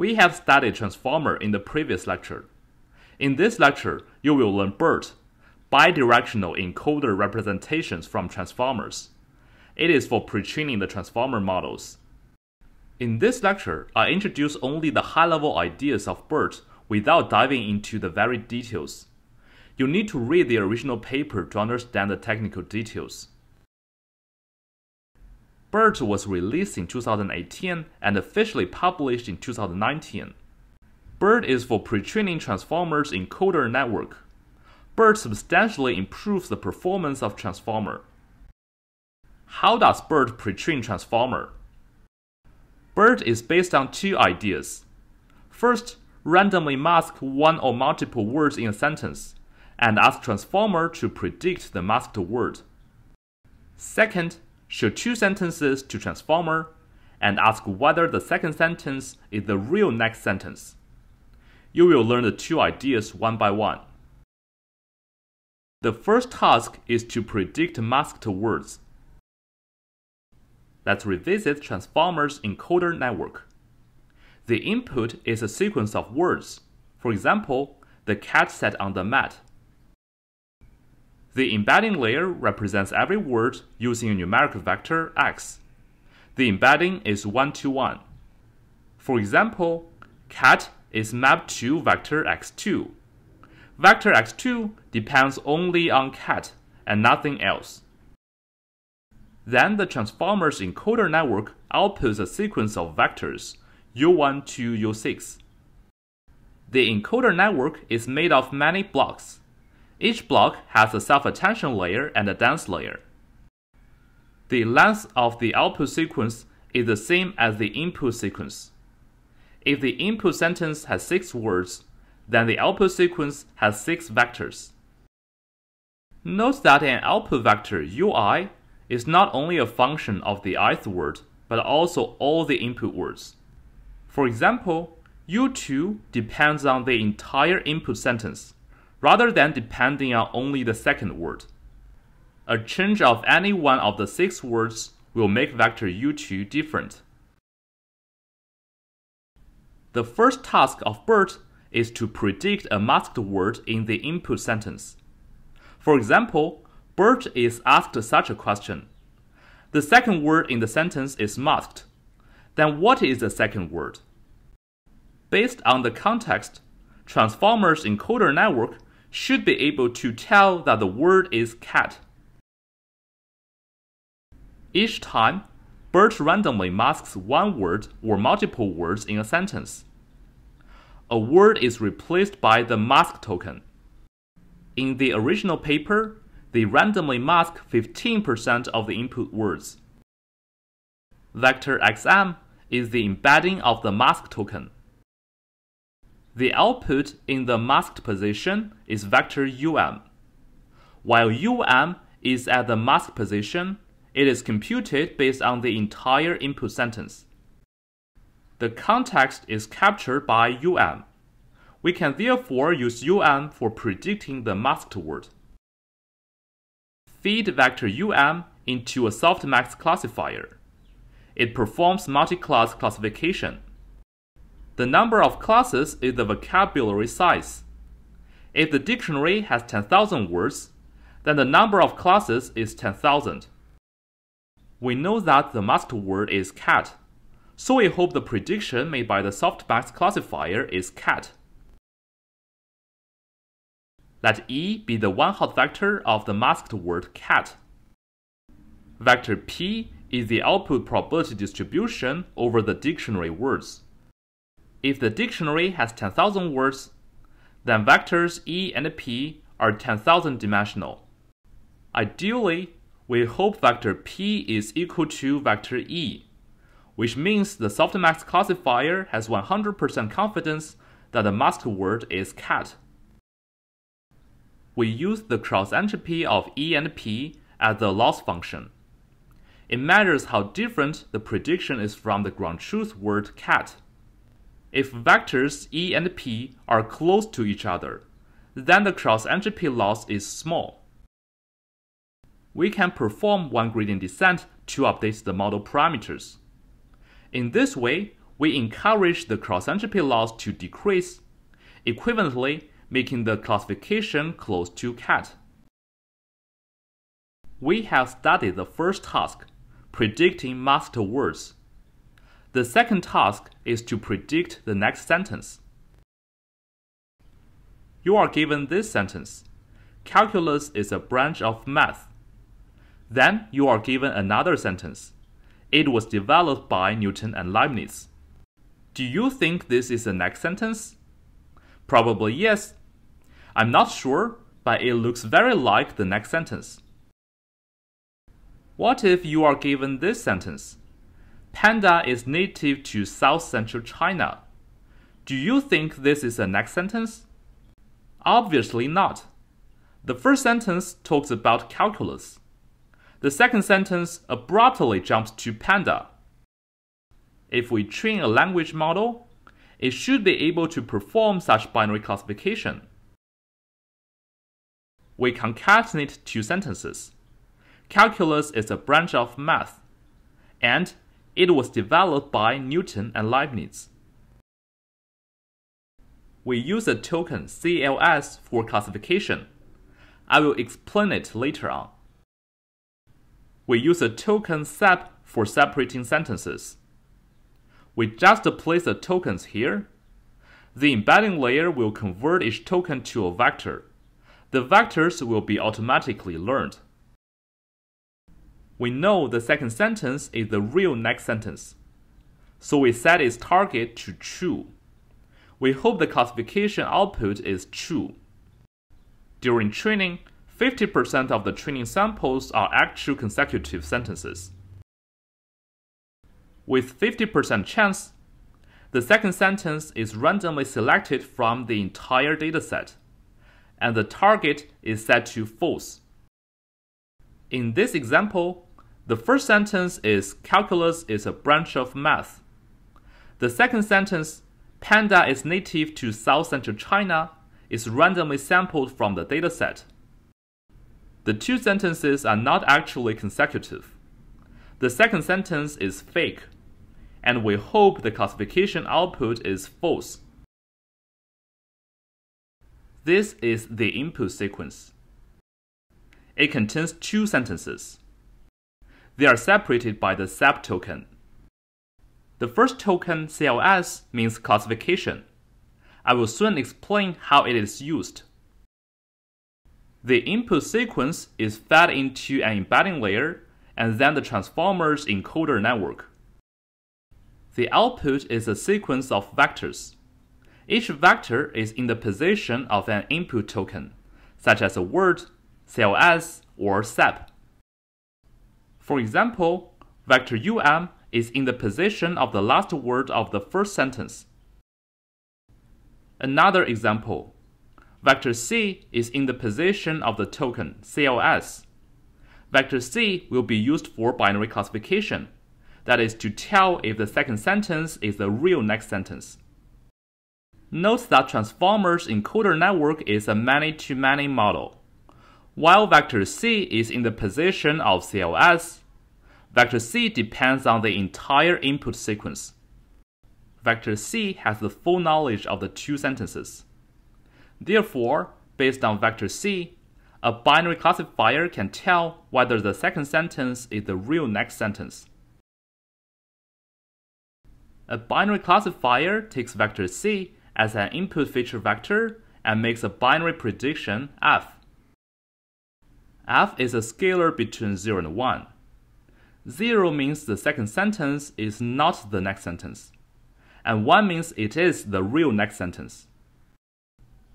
We have studied transformer in the previous lecture. In this lecture, you will learn BERT, bidirectional encoder representations from transformers. It is for pre-training the transformer models. In this lecture, I introduce only the high-level ideas of BERT without diving into the varied details. You need to read the original paper to understand the technical details. BERT was released in 2018 and officially published in 2019. BERT is for pre-training transformers encoder network. BERT substantially improves the performance of transformer. How does BERT pre-train transformer? BERT is based on two ideas. First, randomly mask one or multiple words in a sentence, and ask transformer to predict the masked word. Second, show two sentences to transformer, and ask whether the second sentence is the real next sentence. You will learn the two ideas one by one. The first task is to predict masked words. Let's revisit transformer's encoder network. The input is a sequence of words. For example, the cat sat on the mat. The embedding layer represents every word using a numeric vector x. The embedding is 1-to-1. For example, cat is mapped to vector x2. Vector x2 depends only on cat and nothing else. Then the transformer's encoder network outputs a sequence of vectors u1 to u6. The encoder network is made of many blocks. Each block has a self-attention layer and a dense layer. The length of the output sequence is the same as the input sequence. If the input sentence has 6 words, then the output sequence has 6 vectors. Note that an output vector ui is not only a function of the ith word, but also all the input words. For example, u2 depends on the entire input sentence, rather than depending on only the second word. A change of any one of the 6 words will make vector u2 different. The first task of BERT is to predict a masked word in the input sentence. For example, BERT is asked such a question. The second word in the sentence is masked. Then what is the second word? Based on the context, transformer's encoder network should be able to tell that the word is cat. Each time, BERT randomly masks one word or multiple words in a sentence. A word is replaced by the mask token. In the original paper, they randomly mask 15% of the input words. Vector xm is the embedding of the mask token. The output in the masked position is vector um. While um is at the masked position, it is computed based on the entire input sentence. The context is captured by um. We can therefore use um for predicting the masked word. Feed vector um into a softmax classifier. It performs multi-class classification. The number of classes is the vocabulary size. If the dictionary has 10,000 words, then the number of classes is 10,000. We know that the masked word is cat, so we hope the prediction made by the softmax classifier is cat. Let E be the one-hot vector of the masked word cat. Vector P is the output probability distribution over the dictionary words. If the dictionary has 10,000 words, then vectors E and P are 10,000 dimensional. Ideally, we hope vector P is equal to vector E, which means the softmax classifier has 100% confidence that the masked word is cat. We use the cross entropy of E and P as the loss function. It measures how different the prediction is from the ground truth word cat. If vectors E and P are close to each other, then the cross-entropy loss is small. We can perform one gradient descent to update the model parameters. In this way, we encourage the cross-entropy loss to decrease, equivalently making the classification close to cat. We have studied the first task, predicting master words. The second task is to predict the next sentence. You are given this sentence: calculus is a branch of math. Then you are given another sentence: it was developed by Newton and Leibniz. Do you think this is the next sentence? Probably yes. I'm not sure, but it looks very like the next sentence. What if you are given this sentence? Panda is native to South Central China. Do you think this is the next sentence? Obviously not. The first sentence talks about calculus. The second sentence abruptly jumps to panda. If we train a language model, it should be able to perform such binary classification. We concatenate two sentences: calculus is a branch of math, and it was developed by Newton and Leibniz. We use a token CLS for classification. I will explain it later on. We use a token SEP for separating sentences. We just place the tokens here. The embedding layer will convert each token to a vector. The vectors will be automatically learned. We know the second sentence is the real next sentence, so we set its target to true. We hope the classification output is true. During training, 50% of the training samples are actual consecutive sentences. With 50% chance, the second sentence is randomly selected from the entire dataset, and the target is set to false. In this example, the first sentence is calculus is a branch of math. The second sentence, panda is native to South Central China, is randomly sampled from the dataset. The two sentences are not actually consecutive. The second sentence is fake, and we hope the classification output is false. This is the input sequence. It contains two sentences. They are separated by the SEP token. The first token, CLS, means classification. I will soon explain how it is used. The input sequence is fed into an embedding layer and then the transformer's encoder network. The output is a sequence of vectors. Each vector is in the position of an input token, such as a word, CLS, or SEP. For example, vector UM is in the position of the last word of the first sentence. Another example, vector C is in the position of the token CLS. Vector C will be used for binary classification, that is to tell if the second sentence is the real next sentence. Note that Transformer's encoder network is a many-to-many model. While vector C is in the position of CLS, vector C depends on the entire input sequence. Vector C has the full knowledge of the two sentences. Therefore, based on vector C, a binary classifier can tell whether the second sentence is the real next sentence. A binary classifier takes vector C as an input feature vector and makes a binary prediction F. F is a scalar between 0 and 1. 0 means the second sentence is not the next sentence, and 1 means it is the real next sentence.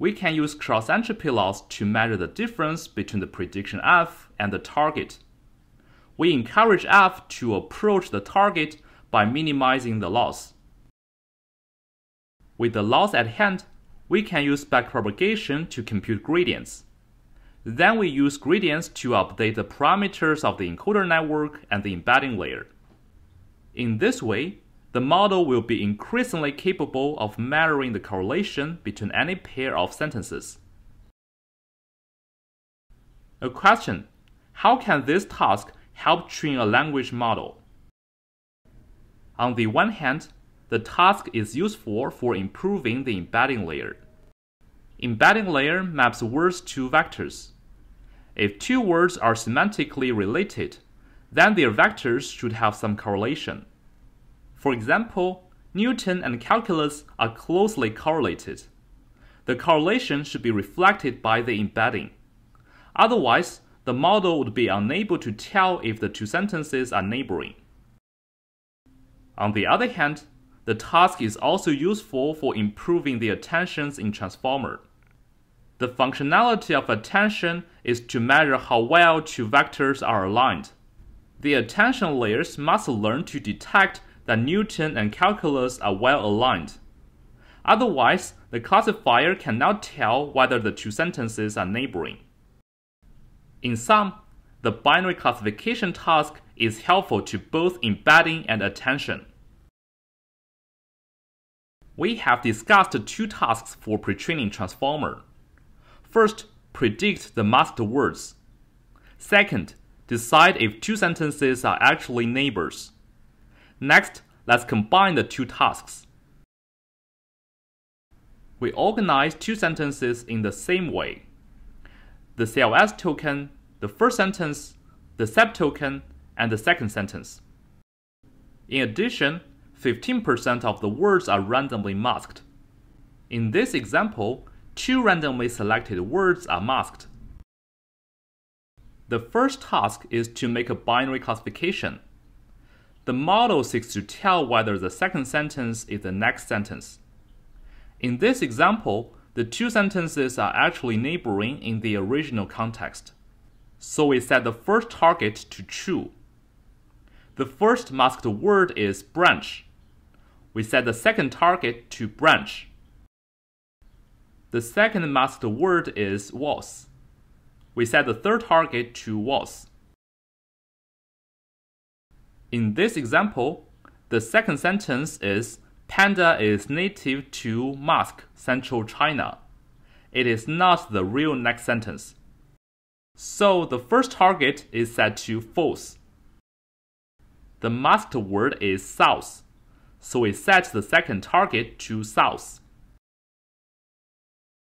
We can use cross-entropy loss to measure the difference between the prediction F and the target. We encourage F to approach the target by minimizing the loss. With the loss at hand, we can use backpropagation to compute gradients. Then we use gradients to update the parameters of the encoder network and the embedding layer. In this way, the model will be increasingly capable of measuring the correlation between any pair of sentences. A question: how can this task help train a language model? On the one hand, The task is useful for improving the embedding layer. Embedding layer maps words to vectors. If two words are semantically related, then their vectors should have some correlation. For example, Newton and calculus are closely correlated. The correlation should be reflected by the embedding. Otherwise, the model would be unable to tell if the two sentences are neighboring. On the other hand, the task is also useful for improving the attentions in Transformer. The functionality of attention is to measure how well two vectors are aligned. The attention layers must learn to detect that Newton and calculus are well aligned. Otherwise, the classifier cannot tell whether the two sentences are neighboring. In sum, the binary classification task is helpful to both embedding and attention. We have discussed two tasks for pre-training transformer. First, predict the masked words. Second, decide if two sentences are actually neighbors. Next, let's combine the two tasks. We organize two sentences in the same way. The CLS token, the first sentence, the SEP token, and the second sentence. In addition, 15% of the words are randomly masked. In this example, two randomly selected words are masked. The first task is to make a binary classification. The model seeks to tell whether the second sentence is the next sentence. In this example, the two sentences are actually neighboring in the original context. So we set the first target to true. The first masked word is branch. We set the second target to branch. The second masked word is was. We set the third target to was. In this example, the second sentence is Panda is native to Musk, Central China. It is not the real next sentence. So the first target is set to false. The masked word is south, so we set the second target to south.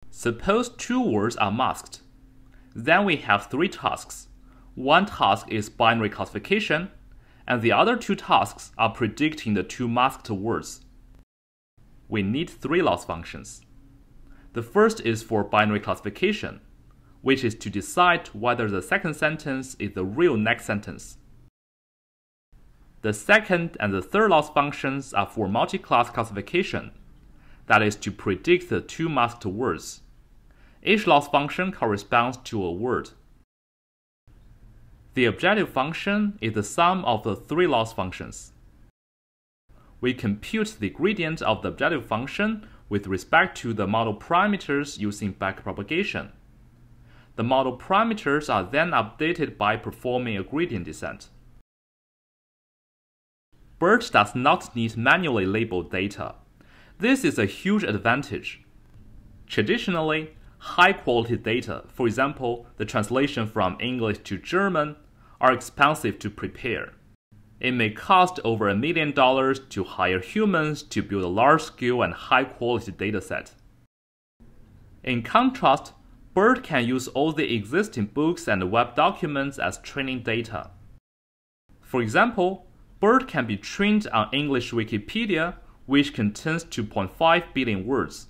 Suppose two words are masked. Then we have three tasks. One task is binary classification, and the other two tasks are predicting the two masked words. We need three loss functions. The first is for binary classification, which is to decide whether the second sentence is the real next sentence. The second and the third loss functions are for multi-class classification, that is to predict the two masked words. Each loss function corresponds to a word. The objective function is the sum of the three loss functions. We compute the gradient of the objective function with respect to the model parameters using backpropagation. The model parameters are then updated by performing a gradient descent. BERT does not need manually labeled data. This is a huge advantage. Traditionally, high-quality data, for example, the translation from English to German, are expensive to prepare. It may cost over $1 million to hire humans to build a large-scale and high-quality dataset. In contrast, BERT can use all the existing books and web documents as training data. For example, BERT can be trained on English Wikipedia, which contains 2.5 billion words.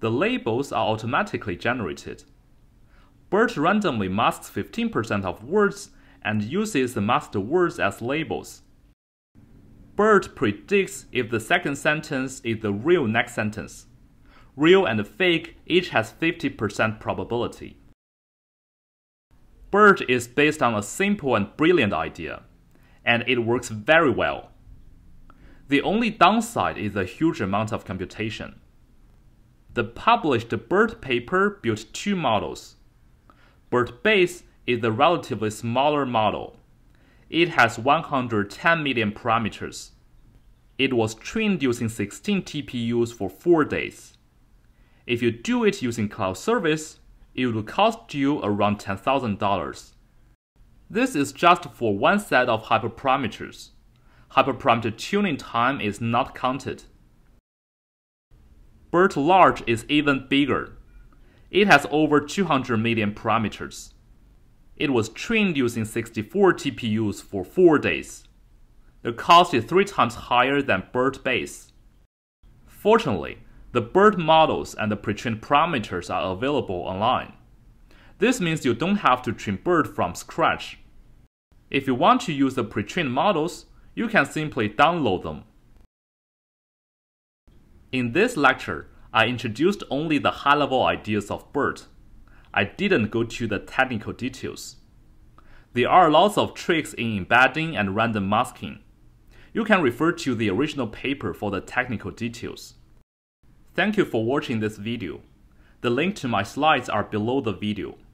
The labels are automatically generated. BERT randomly masks 15% of words and uses the masked words as labels. BERT predicts if the second sentence is the real next sentence. Real and fake each has 50% probability. BERT is based on a simple and brilliant idea, and it works very well. The only downside is the huge amount of computation. The published BERT paper built two models. BERT base is the relatively smaller model. It has 110 million parameters. It was trained using 16 TPUs for 4 days. If you do it using cloud service, it will cost you around $10,000. This is just for one set of hyperparameters. hyperparameter tuning time is not counted. BERT large is even bigger. It has over 200 million parameters. It was trained using 64 TPUs for 4 days. The cost is 3 times higher than BERT base. Fortunately, the BERT models and the pre-trained parameters are available online. This means you don't have to train BERT from scratch. If you want to use the pre-trained models, you can simply download them. In this lecture, I introduced only the high-level ideas of BERT. I didn't go to the technical details. There are lots of tricks in embedding and random masking. You can refer to the original paper for the technical details. Thank you for watching this video. The link to my slides are below the video.